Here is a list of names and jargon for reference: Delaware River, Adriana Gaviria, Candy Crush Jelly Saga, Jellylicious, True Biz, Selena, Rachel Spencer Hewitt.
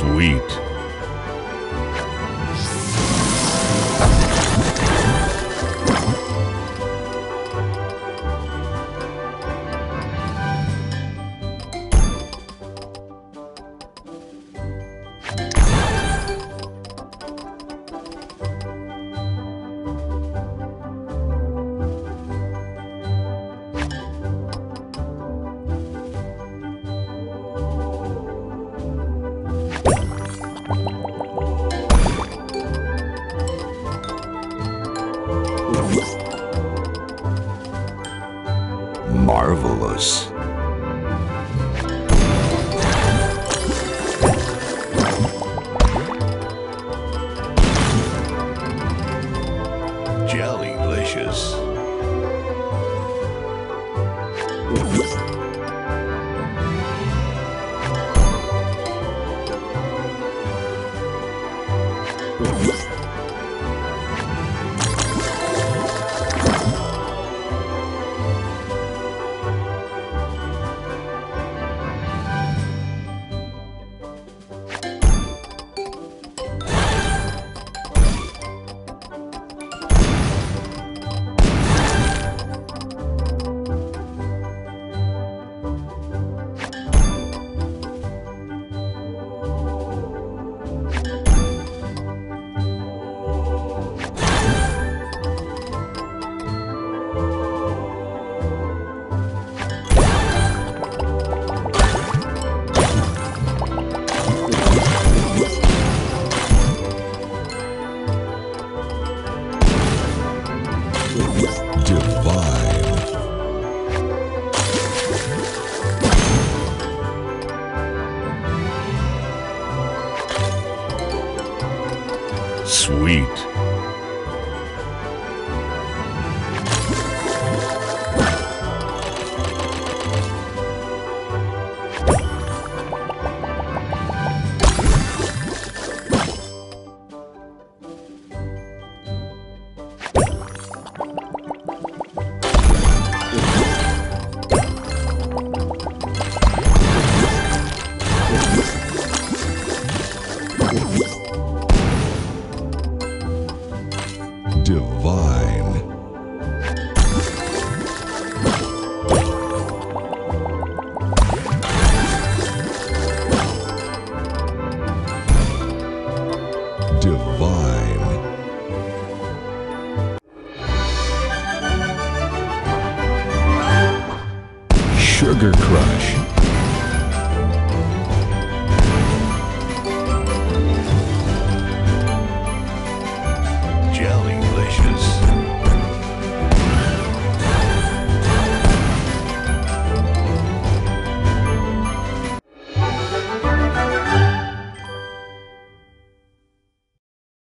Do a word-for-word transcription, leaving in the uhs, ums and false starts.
sweet. Marvelous. Jellylicious. Sweet. Divine. Divine. Sugar Crush.